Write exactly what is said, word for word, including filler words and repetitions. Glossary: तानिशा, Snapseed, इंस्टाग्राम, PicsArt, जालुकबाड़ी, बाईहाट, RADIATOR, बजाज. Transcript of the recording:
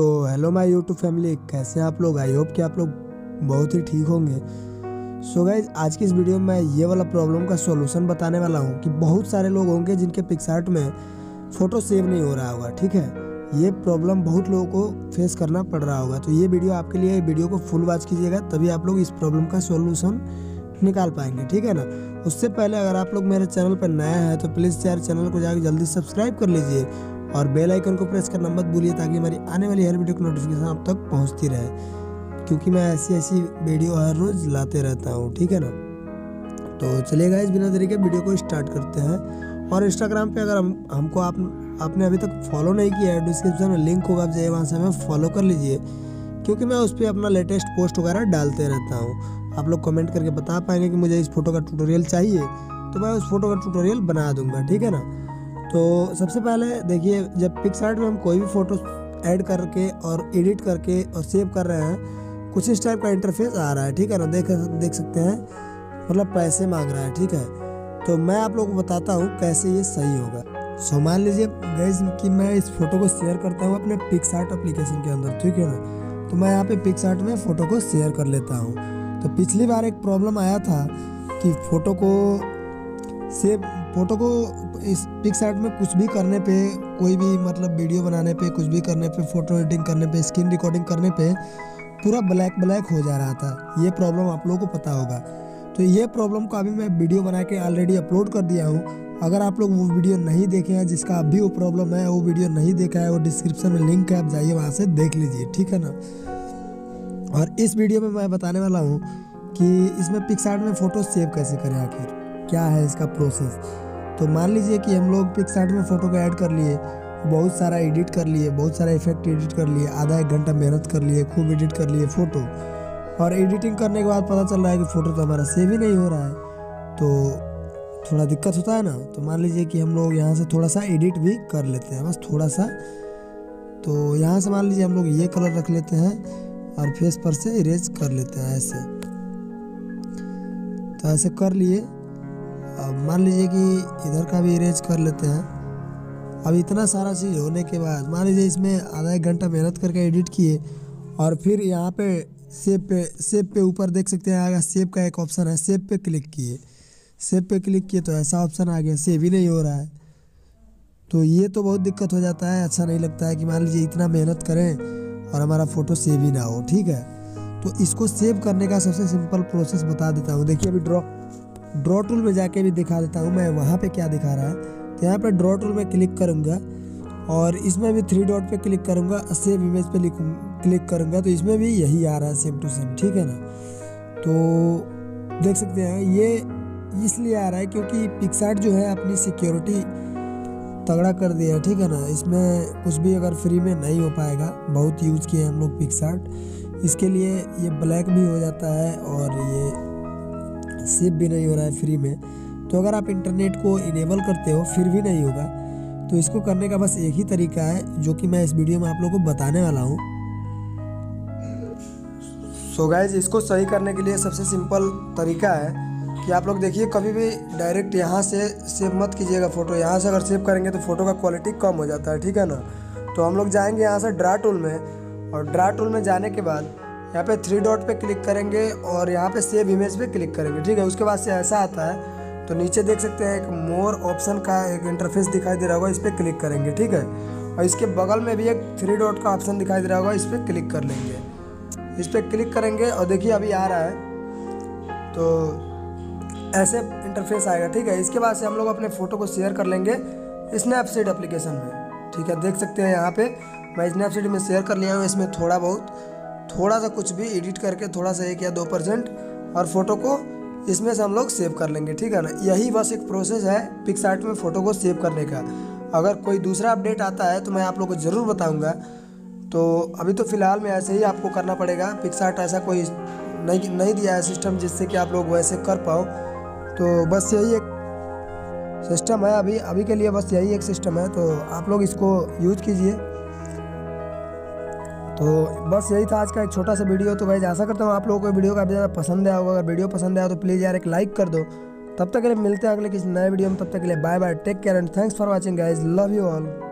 तो hello my YouTube family, कैसे हैं आप लोग। आई होप कि आप लोग बहुत ही ठीक होंगे। सो गाइज, आज की इस वीडियो में मैं ये वाला प्रॉब्लम का सॉल्यूशन बताने वाला हूँ कि बहुत सारे लोग होंगे जिनके पिक्सआर्ट में फ़ोटो सेव नहीं हो रहा होगा। ठीक है, ये प्रॉब्लम बहुत लोगों को फेस करना पड़ रहा होगा। तो ये वीडियो आपके लिए है, वीडियो को फुल वॉच कीजिएगा, तभी आप लोग इस प्रॉब्लम का सॉल्यूशन निकाल पाएंगे। ठीक है ना। उससे पहले अगर आप लोग मेरे चैनल पर नया है तो प्लीज़ यार चैनल को जाकर जल्दी सब्सक्राइब कर लीजिए और बेल आइकन को प्रेस करना मत भूलिए, ताकि हमारी आने वाली हर वीडियो की नोटिफिकेशन आप तक पहुंचती रहे, क्योंकि मैं ऐसी ऐसी वीडियो हर रोज़ लाते रहता हूं। ठीक है ना। तो चलिए गाइस, बिना देरी के वीडियो को स्टार्ट करते हैं। और इंस्टाग्राम पे अगर हम हमको आप आपने अभी तक फॉलो नहीं किया है, डिस्क्रिप्शन में लिंक होगा, आप जाइए वहाँ से हमें फॉलो कर लीजिए, क्योंकि मैं उस पर अपना लेटेस्ट पोस्ट वगैरह डालते रहता हूँ। आप लोग कमेंट करके बता पाएंगे कि मुझे इस फोटो का ट्यूटोरियल चाहिए, तो मैं उस फोटो का ट्यूटोरियल बना दूँगा। ठीक है ना। तो सबसे पहले देखिए, जब पिक्सआर्ट में हम कोई भी फ़ोटो ऐड करके और एडिट करके और सेव कर रहे हैं, कुछ इस टाइप का इंटरफेस आ रहा है। ठीक है ना। देख देख सकते हैं, मतलब पैसे मांग रहा है। ठीक है। तो मैं आप लोगों को बताता हूँ कैसे ये सही होगा। सो मान लीजिए गाइस कि मैं इस फोटो को शेयर करता हूँ अपने पिक्सआर्ट एप्लीकेशन के अंदर। ठीक है ना। तो मैं यहाँ पे पिक्सआर्ट में फ़ोटो को शेयर कर लेता हूँ। तो पिछली बार एक प्रॉब्लम आया था कि फ़ोटो को सेव फ़ोटो को इस पिक्सआर्ट में कुछ भी करने पे, कोई भी मतलब वीडियो बनाने पे, कुछ भी करने पे, फ़ोटो एडिटिंग करने पे, स्क्रीन रिकॉर्डिंग करने पे पूरा ब्लैक ब्लैक हो जा रहा था। ये प्रॉब्लम आप लोगों को पता होगा। तो ये प्रॉब्लम को अभी मैं वीडियो बना के ऑलरेडी अपलोड कर दिया हूँ। अगर आप लोग वो वीडियो नहीं देखे हैं, जिसका अभी वो प्रॉब्लम है, वो वीडियो नहीं देखा है, वो डिस्क्रिप्शन में लिंक है, आप जाइए वहाँ से देख लीजिए। ठीक है ना। और इस वीडियो में मैं बताने वाला हूँ कि इसमें पिक्सआर्ट में फ़ोटो सेव कैसे करें, आखिर क्या है इसका प्रोसेस। तो मान लीजिए कि हम लोग पिक्सआर्ट में फ़ोटो को ऐड कर लिए, बहुत सारा एडिट कर लिए, बहुत सारा इफेक्ट एडिट कर लिए, आधा एक घंटा मेहनत कर लिए, खूब एडिट कर लिए फ़ोटो, और एडिटिंग करने के बाद पता चल रहा है कि फ़ोटो तो हमारा सेव ही नहीं हो रहा है, तो थोड़ा दिक्कत होता है ना। तो मान लीजिए कि हम लोग यहाँ से थोड़ा सा एडिट भी कर लेते हैं, बस थोड़ा सा। तो यहाँ से मान लीजिए हम लोग ये कलर रख लेते हैं और फेस पर से इरेज कर लेते हैं, ऐसे। तो ऐसे कर लिए। अब मान लीजिए कि इधर का भी इरेज कर लेते हैं। अब इतना सारा चीज़ होने के बाद मान लीजिए इसमें आधा एक घंटा मेहनत करके एडिट किए, और फिर यहाँ पे सेव पे सेव पे ऊपर देख सकते हैं आगे सेव का एक ऑप्शन है, सेव पे क्लिक किए। सेव पे क्लिक किए तो ऐसा ऑप्शन आ गया, सेव ही नहीं हो रहा है। तो ये तो बहुत दिक्कत हो जाता है, अच्छा नहीं लगता है कि मान लीजिए इतना मेहनत करें और हमारा फ़ोटो सेव ही ना हो। ठीक है। तो इसको सेव करने का सबसे सिंपल प्रोसेस बता देता हूँ। देखिए, अभी ड्रॉ ड्रॉ टूल में जाके भी दिखा देता हूँ मैं वहाँ पे क्या दिखा रहा है। तो यहाँ पे ड्रॉ टूल में क्लिक करूँगा और इसमें भी थ्री डॉट पे क्लिक करूँगा, सेव इमेज पे क्लिक करूँगा, तो इसमें भी यही आ रहा है, सेम टू सेम। ठीक है ना। तो देख सकते हैं ये इसलिए आ रहा है क्योंकि पिक्सआर्ट जो है अपनी सिक्योरिटी तगड़ा कर दिया है। ठीक है ना। इसमें कुछ भी अगर फ्री में नहीं हो पाएगा, बहुत यूज़ किए हम लोग पिक्सआर्ट, इसके लिए ये ब्लैक भी हो जाता है और ये सेव भी नहीं हो रहा है फ्री में। तो अगर आप इंटरनेट को इनेबल करते हो फिर भी नहीं होगा। तो इसको करने का बस एक ही तरीका है, जो कि मैं इस वीडियो में आप लोगों को बताने वाला हूँ। सो गाइज, इसको सही करने के लिए सबसे सिंपल तरीका है कि आप लोग देखिए, कभी भी डायरेक्ट यहाँ से सेव मत कीजिएगा फ़ोटो। यहाँ से अगर सेव करेंगे तो फ़ोटो का क्वालिटी कम हो जाता है। ठीक है ना। तो हम लोग जाएंगे यहाँ से ड्रा टूल में, और ड्रा टूल में जाने के बाद यहाँ पे थ्री डॉट पे क्लिक करेंगे और यहाँ पे सेव इमेज पे क्लिक करेंगे। ठीक है। उसके बाद से ऐसा आता है, तो नीचे देख सकते हैं एक मोर ऑप्शन का एक इंटरफेस दिखाई दे रहा होगा, इस पर क्लिक करेंगे। ठीक है। और इसके बगल में भी एक थ्री डॉट का ऑप्शन दिखाई दे रहा होगा, इस पर क्लिक कर लेंगे। इस पर क्लिक करेंगे और देखिए अभी आ रहा है, तो ऐसे इंटरफेस आएगा। ठीक है। इसके बाद से हम लोग अपने फ़ोटो को शेयर कर लेंगे स्नैपसीड एप्लीकेशन में। ठीक है। देख सकते हैं यहाँ पर मैं स्नैपसीड में शेयर कर लिया हूँ। इसमें थोड़ा बहुत थोड़ा सा कुछ भी एडिट करके थोड़ा सा एक या दो परसेंट और फ़ोटो को इसमें से हम लोग सेव कर लेंगे। ठीक है ना। यही बस एक प्रोसेस है पिक्सआर्ट में फ़ोटो को सेव करने का। अगर कोई दूसरा अपडेट आता है तो मैं आप लोगों को ज़रूर बताऊंगा। तो अभी तो फ़िलहाल में ऐसे ही आपको करना पड़ेगा। पिक्सआर्ट ऐसा कोई नहीं नहीं दिया है सिस्टम जिससे कि आप लोग वैसे कर पाओ। तो बस यही एक सिस्टम है अभी अभी के लिए, बस यही एक सिस्टम है। तो आप लोग इसको यूज कीजिए। तो बस यही था आज का एक छोटा सा वीडियो। तो गाइस, आशा करता हूँ आप लोगों को वीडियो काफ़ी ज़्यादा पसंद आया होगा। अगर वीडियो पसंद आया तो प्लीज़ यार एक लाइक कर दो। तब तक के लिए मिलते हैं अगले किसी नए वीडियो में। तब तक के लिए bye bye, take care and thanks for watching guys, love you all.